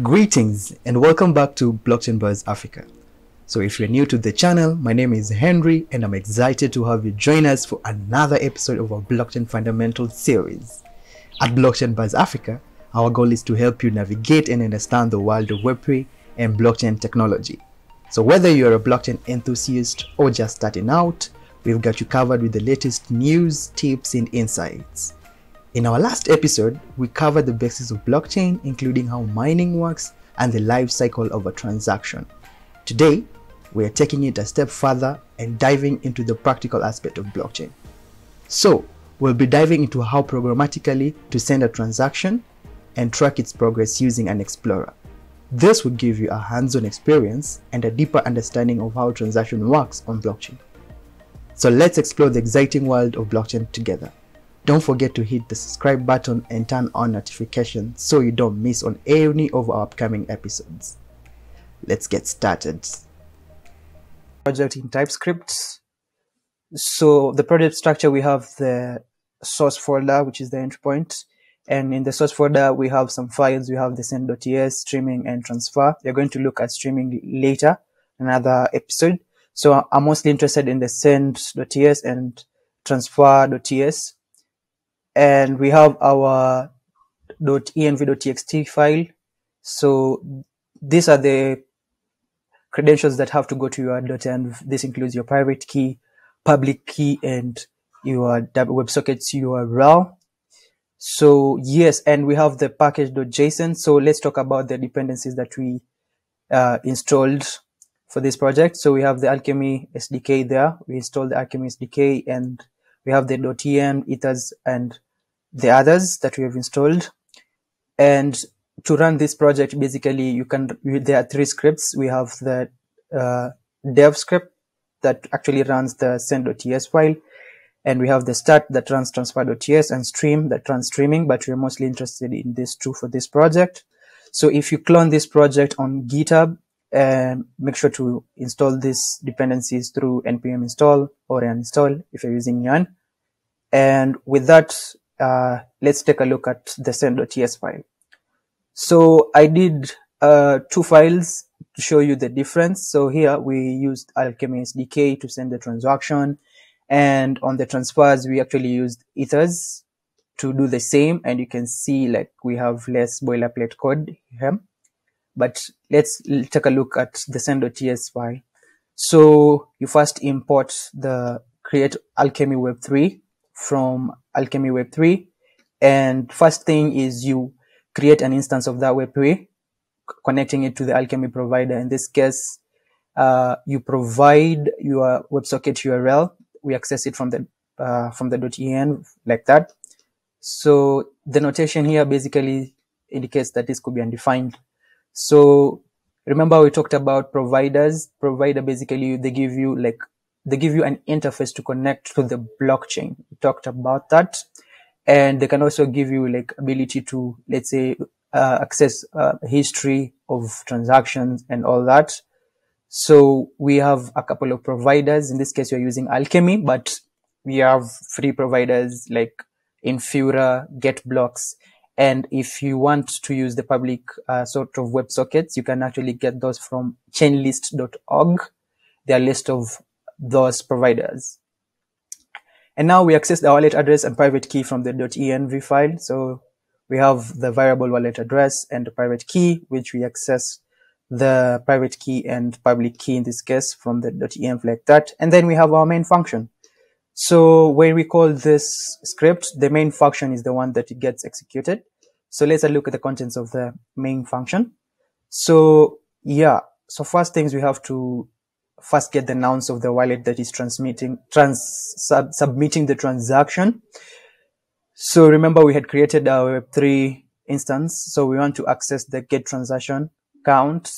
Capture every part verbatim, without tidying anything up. Greetings and welcome back to Blockchain Buzz Africa. So if you're new to the channel, my name is Henry and I'm excited to have you join us for another episode of our Blockchain Fundamentals series. At Blockchain Buzz Africa, our goal is to help you navigate and understand the world of web three and blockchain technology. So whether you're a blockchain enthusiast or just starting out, we've got you covered with the latest news, tips and insights. In our last episode, we covered the basics of blockchain, including how mining works and the life cycle of a transaction. Today, we are taking it a step further and diving into the practical aspect of blockchain. So, we'll be diving into how programmatically to send a transaction and track its progress using an explorer. This will give you a hands-on experience and a deeper understanding of how a transaction works on blockchain. So let's explore the exciting world of blockchain together. Don't forget to hit the subscribe button and turn on notifications so you don't miss on any of our upcoming episodes. Let's get started. Project in TypeScript. So the project structure, we have the source folder, which is the endpoint. And in the source folder, we have some files. We have the send.ts, streaming, and transfer. We're going to look at streaming later, another episode. So I'm mostly interested in the send.ts and transfer.ts. And we have our .env.txt file. So these are the credentials that have to go to your .env. This includes your private key, public key, and your WebSockets U R L. So yes, and we have the package.json. So let's talk about the dependencies that we uh, installed for this project. So we have the Alchemy S D K there. We installed the Alchemy S D K, and we have the .em, Ethers, and the others that we have installed. And to run this project, basically, you can, there are three scripts. We have the uh, dev script that actually runs the send.ts file. And we have the start that runs transfer.ts and stream that runs streaming, but we're mostly interested in these two for this project. So if you clone this project on GitHub, Um, make sure to install these dependencies through npm install or uninstall if you're using yarn. And with that, uh, let's take a look at the send.ts file. So I did uh, two files to show you the difference. So here we used Alchemy S D K to send the transaction, and on the transfers we actually used Ethers to do the same. And you can see like we have less boilerplate code here. But let's take a look at the send.ts file. So you first import the createAlchemyWeb three from AlchemyWeb three. And first thing is you create an instance of that Web three, connecting it to the Alchemy provider. In this case, uh, you provide your WebSocket U R L. We access it from the uh, from the .env like that. So the notation here basically indicates that this could be undefined. So remember we talked about providers. Provider basically they give you like they give you an interface to connect to the blockchain. We talked about that, and they can also give you like ability to, let's say, uh, access uh, history of transactions and all that. So we have a couple of providers. In this case, we are using Alchemy, but we have free providers like Infura, GetBlocks. And if you want to use the public uh, sort of WebSockets, you can actually get those from chainlist dot org. They are a list of those providers. And now we access the wallet address and private key from the .env file. So we have the variable wallet address and the private key, which we access the private key and public key in this case from the .env like that. And then we have our main function. So when we call this script, the main function is the one that gets executed. So let's look at the contents of the main function. So yeah, so first things we have to first get the nonce of the wallet that is transmitting, trans, sub, submitting the transaction. So remember we had created our Web three instance. So we want to access the get transaction count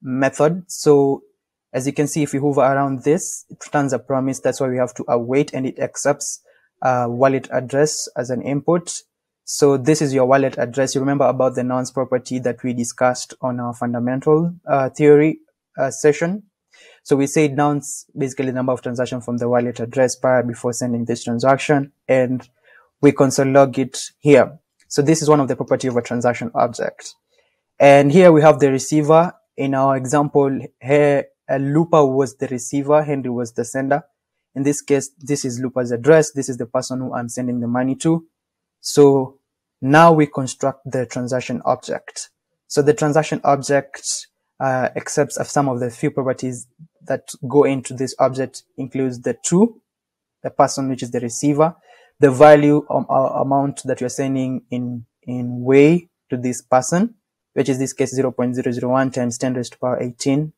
method. So as you can see, if you hover around this, it returns a promise. That's why we have to await, and it accepts uh, wallet address as an input. So this is your wallet address. You remember about the nonce property that we discussed on our fundamental uh, theory uh, session. So we say nonce basically the number of transactions from the wallet address prior before sending this transaction, and we console log it here. So this is one of the property of a transaction object. And here we have the receiver. In our example here, Lupa was the receiver, Henry was the sender. In this case, this is Lupa's address. This is the person who I'm sending the money to. So now we construct the transaction object. So the transaction object uh, accepts of some of the few properties that go into this object, includes the two, the person, which is the receiver, the value of our amount that you're sending in, in way to this person, which is this case zero point zero zero one times ten raised to the power eighteen.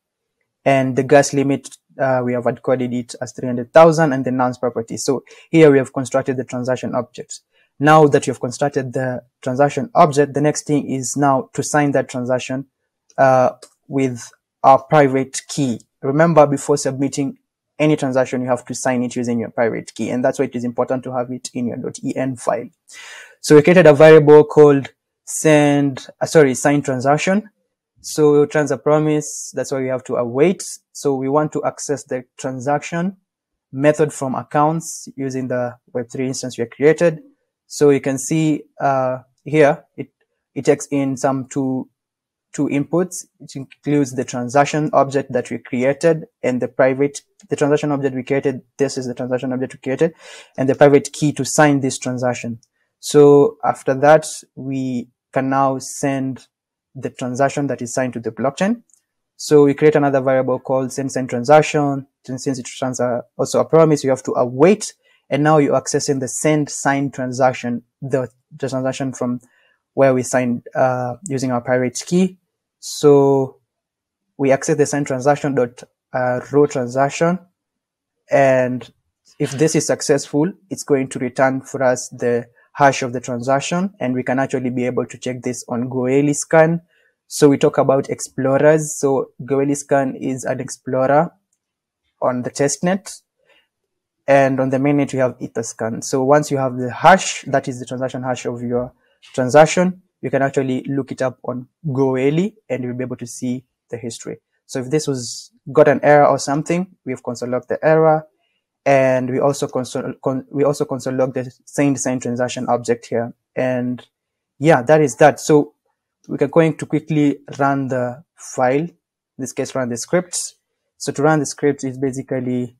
And the gas limit, uh, we have encoded it as three hundred thousand, and the nonce property. So here we have constructed the transaction object. Now that you've constructed the transaction object, the next thing is now to sign that transaction uh, with our private key. Remember, before submitting any transaction, you have to sign it using your private key, and that's why it is important to have it in your .en file. So we created a variable called send, uh, sorry, sign transaction. So trans a promise, that's why we have to await. So we want to access the transaction method from accounts using the web three instance we created. So you can see uh, here, it, it takes in some two, two inputs. It includes the transaction object that we created and the private, the transaction object we created. This is the transaction object we created and the private key to sign this transaction. So after that, we can now send the transaction that is signed to the blockchain. So we create another variable called send sign transaction. And since it's also a promise, you have to await. And now you're accessing the send sign transaction, the, the transaction from where we signed uh, using our private key. So we access the send transaction dot uh, row transaction. And if this is successful, it's going to return for us the hash of the transaction, and we can actually be able to check this on Goerli scan. So we talk about explorers. So Goerli scan is an explorer on the testnet, and on the mainnet we have Etherscan. So once you have the hash, that is the transaction hash of your transaction, you can actually look it up on Goerli and you'll be able to see the history. So if this was got an error or something, we've console logged the error. And we also console, con, we also console log the send sign transaction object here. And yeah, that is that. So we are going to quickly run the file. In this case, run the scripts. So to run the script is basically,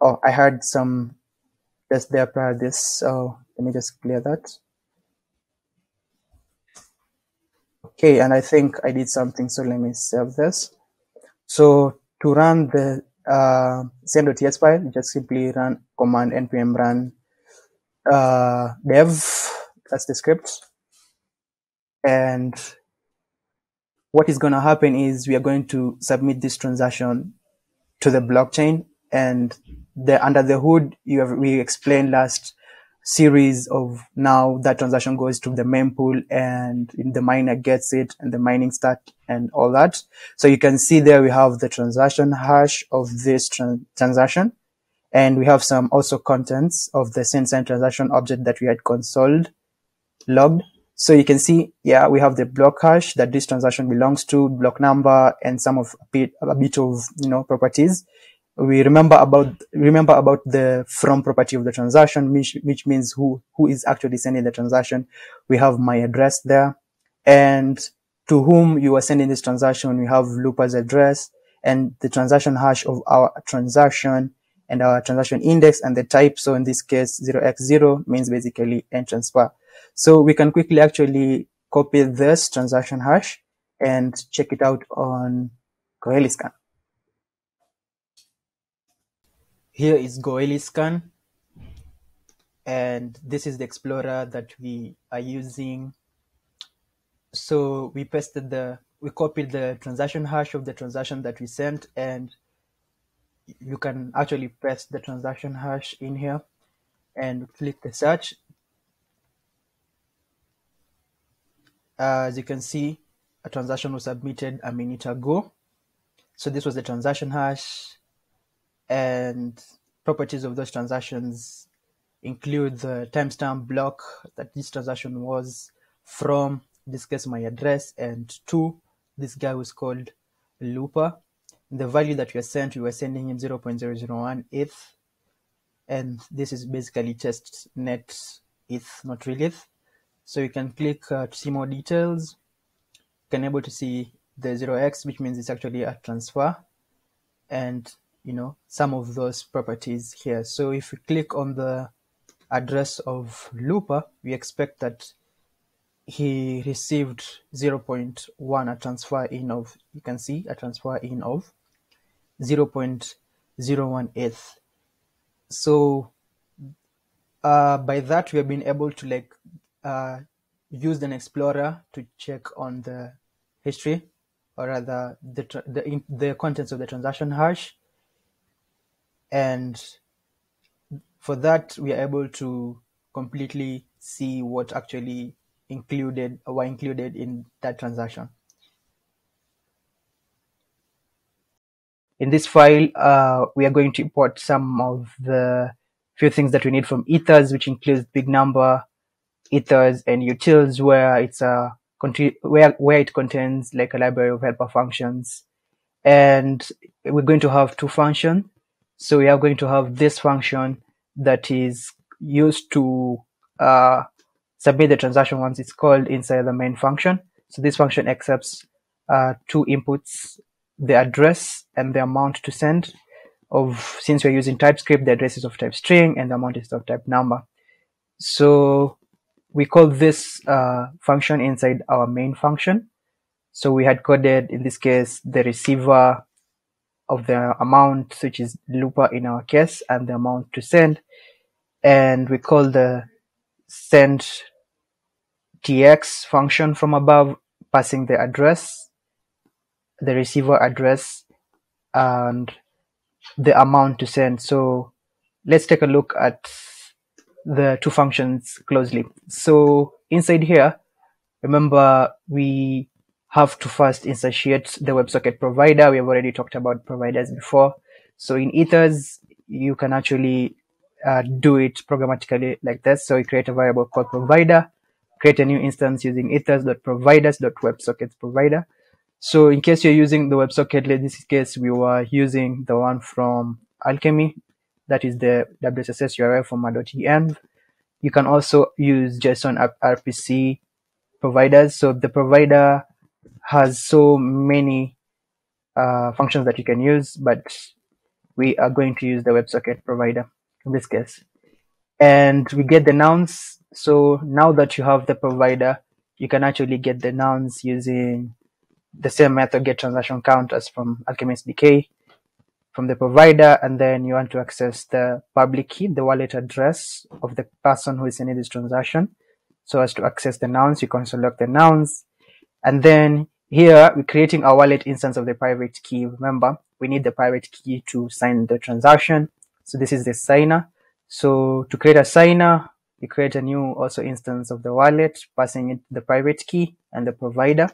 oh, I had some just there prior this. So let me just clear that. Okay, and I think I did something. So let me save this. So to run the uh send.ts file, just simply run command npm run uh dev, that's the script. And what is going to happen is we are going to submit this transaction to the blockchain. And the under the hood, you have we explained last series of now that transaction goes to the mempool and the miner gets it and the mining start and all that. So you can see there we have the transaction hash of this trans transaction, and we have some also contents of the send sign transaction object that we had console logged. So you can see, yeah, we have the block hash that this transaction belongs to, block number, and some of a bit, a bit of you know properties. We remember about remember about the from property of the transaction, which, which means who who is actually sending the transaction. We have my address there, and to whom you are sending this transaction. We have Lupa's address and the transaction hash of our transaction and our transaction index and the type. So in this case, zero x zero means basically end transfer. So we can quickly actually copy this transaction hash and check it out on Goerli scan. Here is Goerli scan, and this is the explorer that we are using. So we pasted the, we copied the transaction hash of the transaction that we sent, and you can actually paste the transaction hash in here and click the search. As you can see, a transaction was submitted a minute ago. So this was the transaction hash. And properties of those transactions include the timestamp block that this transaction was from, in this case, my address, and to this guy was called Lupa. The value that we were sent, we were sending him zero point zero zero one E T H. And this is basically test net E T H, not real E T H. So you can click uh, to see more details. can able to see the zero x, which means it's actually a transfer, and you know some of those properties here. So if we click on the address of Looper, we expect that he received zero point one, a transfer in of, you can see a transfer in of zero point zero one eight. So uh, by that we have been able to like uh, use an explorer to check on the history, or rather the the, the contents of the transaction hash, and for that we are able to completely see what actually included or were included in that transaction. In this file, uh, we are going to import some of the few things that we need from Ethers, which includes big number, Ethers, and utils, where it's a where where it contains like a library of helper functions. And we're going to have two functions. So we are going to have this function that is used to uh, submit the transaction once it's called inside the main function. So this function accepts uh, two inputs, the address and the amount to send. Of since we're using TypeScript, the address is of type string and the amount is of type number. So we call this uh, function inside our main function. So we had coded, in this case, the receiver of the amount, which is Looper in our case, and the amount to send. And we call the send T X function from above, passing the address, the receiver address, and the amount to send. So let's take a look at the two functions closely. So inside here, remember we have to first instantiate the WebSocket provider. We have already talked about providers before. So in Ethers, you can actually uh, do it programmatically like this. So we create a variable called provider, create a new instance using ethers dot providers dot websockets provider. So in case you're using the WebSocket, in this case, we were using the one from Alchemy, that is the W S S S U R L from my dot env. You can also use JSON R P C providers. So the provider has so many uh, functions that you can use, but we are going to use the WebSocket provider in this case. And we get the nouns. So now that you have the provider, you can actually get the nouns using the same method get transaction count as from Alchemy S D K from the provider, and then you want to access the public key, the wallet address of the person who is sending this transaction. So as to access the nouns, you can select the nouns, and then here we're creating a wallet instance of the private key. Remember, we need the private key to sign the transaction. So this is the signer. So to create a signer, you create a new also instance of the wallet, passing it the private key and the provider.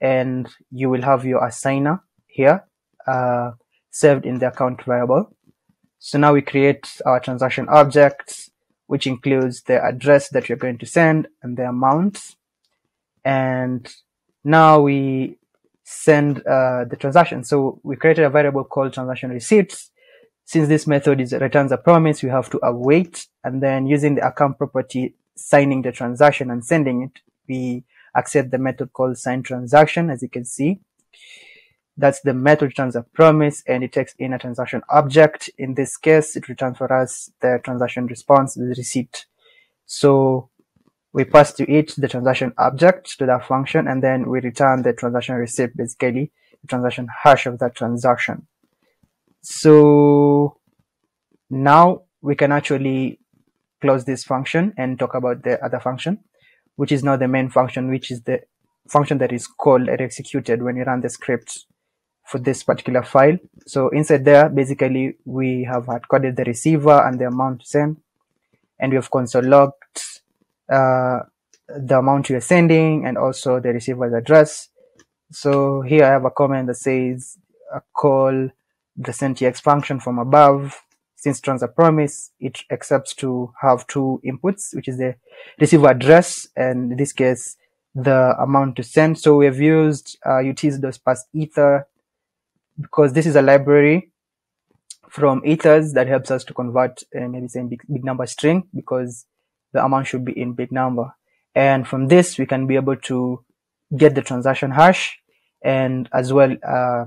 And you will have your assigner here uh, saved in the account variable. So now we create our transaction object, which includes the address that you're going to send and the amount. And now we send uh, the transaction. So we created a variable called transaction receipts. Since this method is returns a promise, we have to await, and then using the account property, signing the transaction and sending it, we accept the method called sign transaction. As you can see, that's the method returns a promise, and it takes in a transaction object. In this case, it returns for us the transaction response, the receipt. So we pass to it the transaction object to that function, and then we return the transaction receipt, basically the transaction hash of that transaction. So now we can actually close this function and talk about the other function, which is now the main function, which is the function that is called and executed when you run the script for this particular file. So inside there, basically, we have hardcoded the receiver and the amount to send, and we have console logged uh, the amount you are sending and also the receiver's address. So here I have a comment that says, uh, call the sendTx function from above. Since returns a promise, it accepts to have two inputs, which is the receiver address and in this case the amount to send. So we have used uh, utils.passeEther because this is a library from Ethers that helps us to convert uh, maybe say big, big number string, because the amount should be in big number. And from this we can be able to get the transaction hash, and as well uh,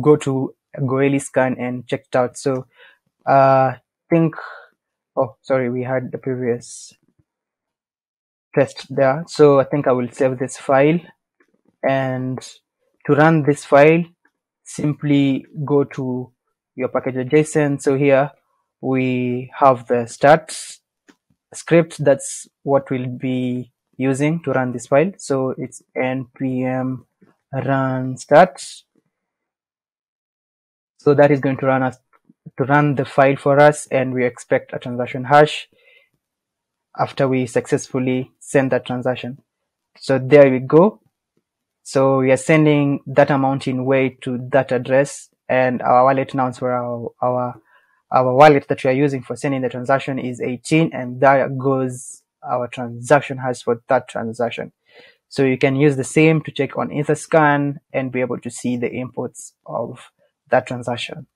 go to Goerli scan and check it out. So uh, think, oh, sorry, we had the previous test there. So I think I will save this file, and to run this file, simply go to your package.json. So here we have the start script. That's what we'll be using to run this file. So it's npm run start. So that is going to run us to run the file for us, and we expect a transaction hash after we successfully send that transaction. So there we go. So we are sending that amount in weight to that address, and our wallet nonce for our, our our wallet that we are using for sending the transaction is eighteen, and there goes our transaction hash for that transaction. So you can use the same to check on Etherscan and be able to see the imports of that transaction.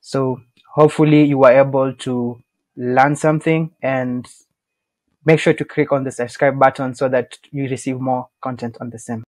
So hopefully you are able to learn something, and make sure to click on the subscribe button so that you receive more content on the same.